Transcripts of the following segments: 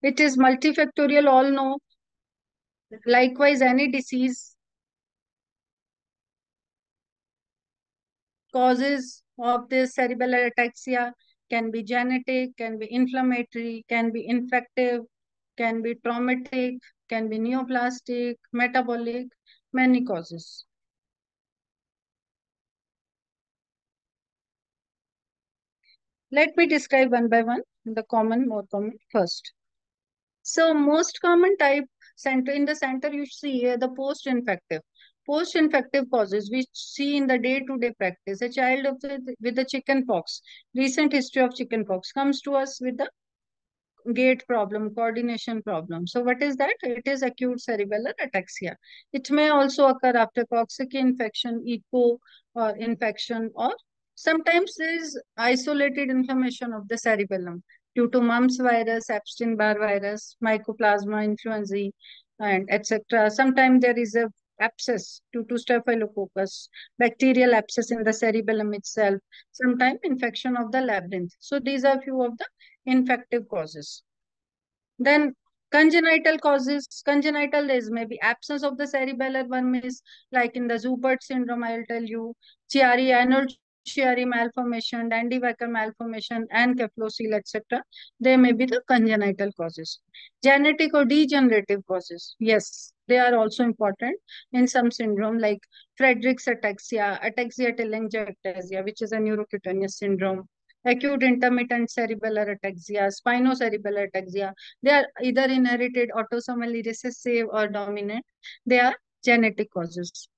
which is multifactorial, all know. Likewise, any disease causes of this cerebellar ataxia can be genetic, can be inflammatory, can be infective, can be traumatic, can be neoplastic, metabolic, many causes. Let me describe one by one, the common, more common first. So most common type, center in the center you see here the post-infective. Post-infective causes we see in the day-to-day practice. A child of the, with the chicken pox, recent history of chicken pox, comes to us with the gait problem, coordination problem. So what is that? It is acute cerebellar ataxia. It may also occur after coccyx infection, ECO or infection, or sometimes there is isolated inflammation of the cerebellum due to mumps virus, Epstein-Barr virus, mycoplasma influenzae, and etc. Sometimes there is a abscess due to Staphylococcus, bacterial abscess in the cerebellum itself, sometimes infection of the labyrinth. So these are few of the infective causes. Then congenital causes, congenital is maybe absence of the cerebellar, one is like in the Zuber syndrome, I will tell you, Chiari malformation, Dandy-Walker malformation, and cephalocecal, etc. They may be the congenital causes. Genetic or degenerative causes, yes, they are also important in some syndrome like Friedreich's ataxia, ataxia telangiectasia, which is a neurocutaneous syndrome, acute intermittent cerebellar ataxia, spinocerebellar ataxia. They are either inherited, autosomally recessive, or dominant. They are genetic causes.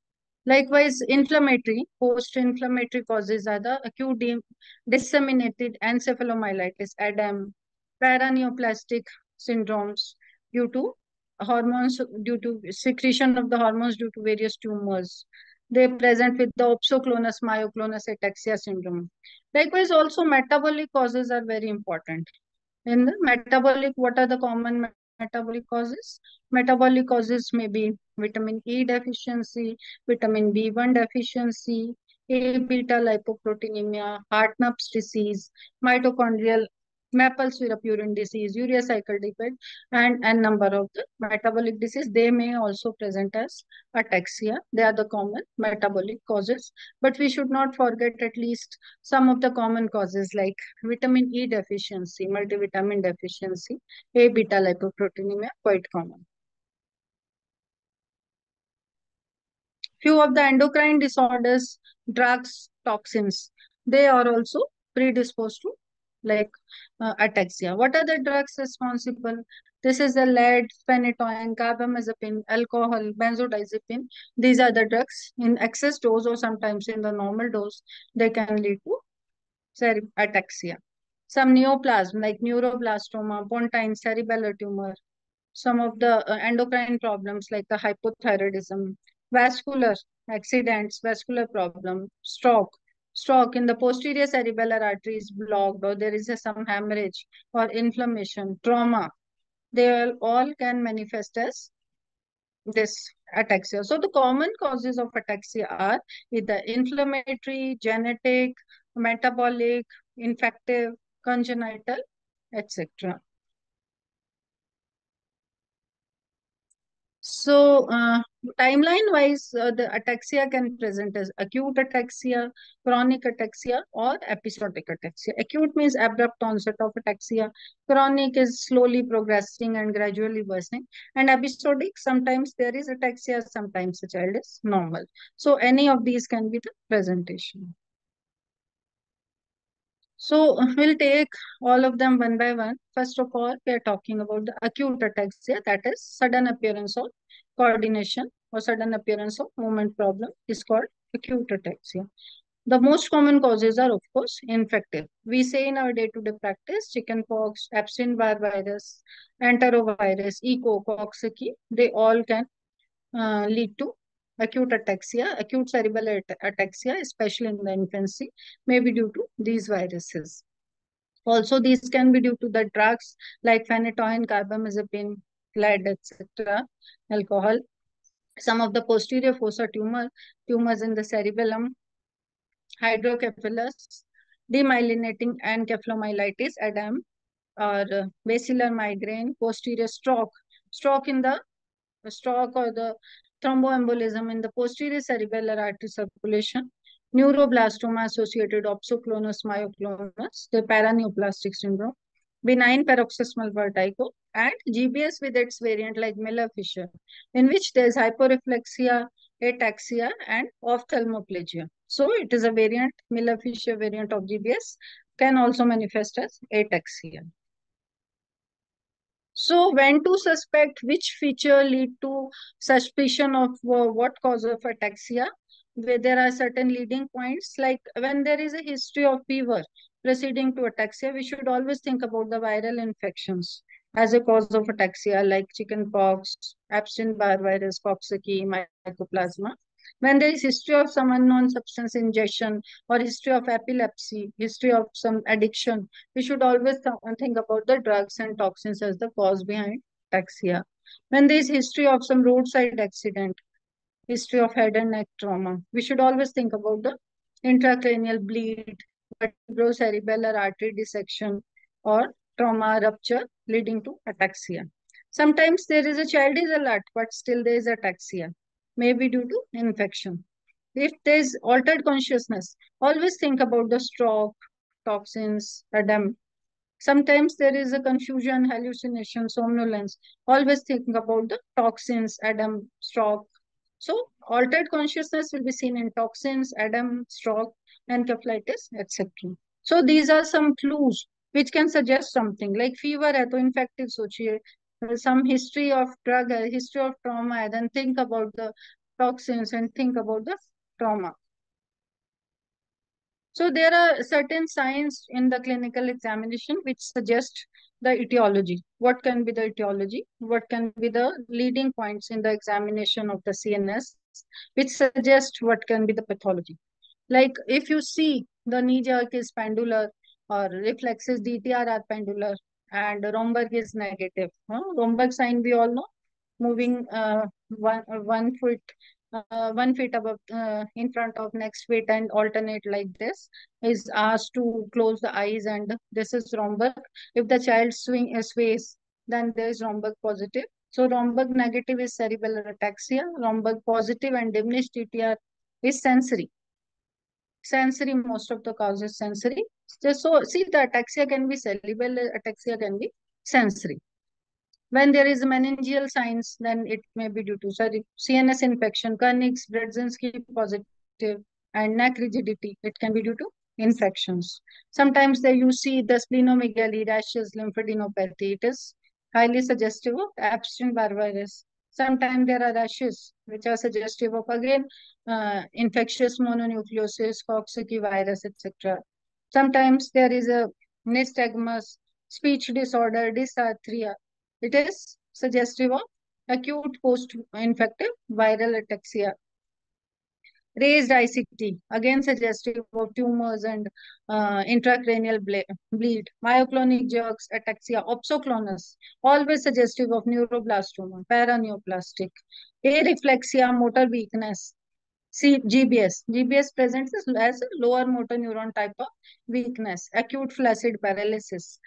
Likewise, inflammatory, post-inflammatory causes are the acute disseminated encephalomyelitis, ADAM, paraneoplastic syndromes due to hormones, due to secretion of the hormones due to various tumors. They present with the opsoclonus, myoclonus ataxia syndrome. Likewise, also metabolic causes are very important. In the metabolic, what are the common metabolic causes? Metabolic causes may be vitamin E deficiency, vitamin B1 deficiency, A-beta lipoproteinemia, heart-Nups disease, mitochondrial maple syrup urine disease, urea cycle defect, and a number of the metabolic disease. They may also present as ataxia. They are the common metabolic causes. But we should not forget at least some of the common causes like vitamin E deficiency, multivitamin deficiency, A-beta lipoproteinemia, quite common. Few of the endocrine disorders, drugs, toxins, they are also predisposed to like ataxia. What are the drugs responsible? This is the lead, phenytoin, carbamazepine, alcohol, benzodiazepine. These are the drugs in excess dose or sometimes in the normal dose. They can lead to ataxia. Some neoplasm like neuroblastoma, pontine cerebellar tumor, some of the endocrine problems like the hypothyroidism, vascular accidents, vascular problem, stroke. Stroke in the posterior cerebellar artery is blocked or there is some hemorrhage or inflammation, trauma. They all can manifest as this ataxia. So the common causes of ataxia are either inflammatory, genetic, metabolic, infective, congenital, etc. So timeline-wise, the ataxia can present as acute ataxia, chronic ataxia, or episodic ataxia. Acute means abrupt onset of ataxia. Chronic is slowly progressing and gradually worsening. And episodic, sometimes there is ataxia, sometimes the child is normal. So any of these can be the presentation. So we'll take all of them one by one. First of all, we are talking about the acute ataxia, that is sudden appearance of coordination or sudden appearance of movement problem is called acute ataxia. The most common causes are, of course, infective. We say in our day-to-day practice, chickenpox, Epstein-Barr virus, enterovirus, ECO, coccyx, they all can lead to acute ataxia, acute cerebellar ataxia, especially in the infancy, may be due to these viruses. Also, these can be due to the drugs like phenytoin, carbamazepine, lead, etc., alcohol. Some of the posterior fossa tumors in the cerebellum, hydrocephalus, demyelinating encephalomyelitis, ADAM, or basilar migraine, posterior stroke, stroke or the thromboembolism in the posterior cerebellar artery circulation, neuroblastoma-associated opsoclonus myoclonus, the paraneoplastic syndrome, benign paroxysmal vertigo, and GBS with its variant like Miller-Fisher, in which there is hyporeflexia, ataxia, and ophthalmoplegia. So it is a variant, Miller-Fisher variant of GBS, can also manifest as ataxia. So when to suspect which feature lead to suspicion of what cause of ataxia? Where there are certain leading points, like when there is a history of fever preceding to ataxia, we should always think about the viral infections as a cause of ataxia, like chickenpox, Epstein-Barr virus, coxsackie, mycoplasma. When there is history of some unknown substance ingestion or history of epilepsy, history of some addiction, we should always think about the drugs and toxins as the cause behind ataxia. When there is history of some roadside accident, history of head and neck trauma, we should always think about the intracranial bleed, cerebellar artery dissection, or trauma rupture leading to ataxia. Sometimes there is a childish alert, but still there is ataxia, maybe due to infection. If there is altered consciousness, always think about the stroke, toxins, ADAM. Sometimes there is a confusion, hallucination, somnolence. Always think about the toxins, ADAM, stroke. So altered consciousness will be seen in toxins, ADAM, stroke, encephalitis, etc. So these are some clues which can suggest something like fever hai to infective sochiye, some history of drug, history of trauma, then think about the toxins and think about the trauma. So there are certain signs in the clinical examination which suggest the etiology. What can be the etiology? What can be the leading points in the examination of the CNS which suggest what can be the pathology? Like if you see the knee jerk is pendular or reflexes DTR are pendular and Romberg is negative. Romberg sign we all know, moving one foot above in front of next foot and alternate like this, is asked to close the eyes, and this is Romberg. If the child sways, then there is Romberg positive. So Romberg negative is cerebellar ataxia. Romberg positive and diminished DTR is sensory. Sensory, most of the causes sensory. So see, the ataxia can be cerebellar, ataxia can be sensory. When there is meningeal signs, then it may be due to CNS infection, Kernig's, Brudzinski positive, and neck rigidity. It can be due to infections. Sometimes there you see the splenomegaly, rashes, lymphadenopathy. It is highly suggestive of Epstein-Barr virus. Sometimes there are rashes which are suggestive of again infectious mononucleosis, coxsackie virus, etc. Sometimes there is a nystagmus, speech disorder, dysarthria. It is suggestive of acute post-infective viral ataxia. Raised ICT, again suggestive of tumors and intracranial bleed. Myoclonic jerks, ataxia, opsoclonus, always suggestive of neuroblastoma, paraneoplastic. Areflexia, motor weakness. See, GBS. GBS presents as a lower motor neuron type of weakness, acute flaccid paralysis,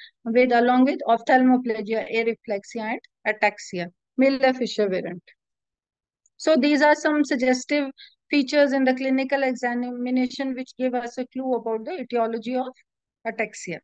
along with ophthalmoplegia, areflexia, and ataxia, Miller-Fisher variant. So these are some suggestive features in the clinical examination which give us a clue about the etiology of ataxia.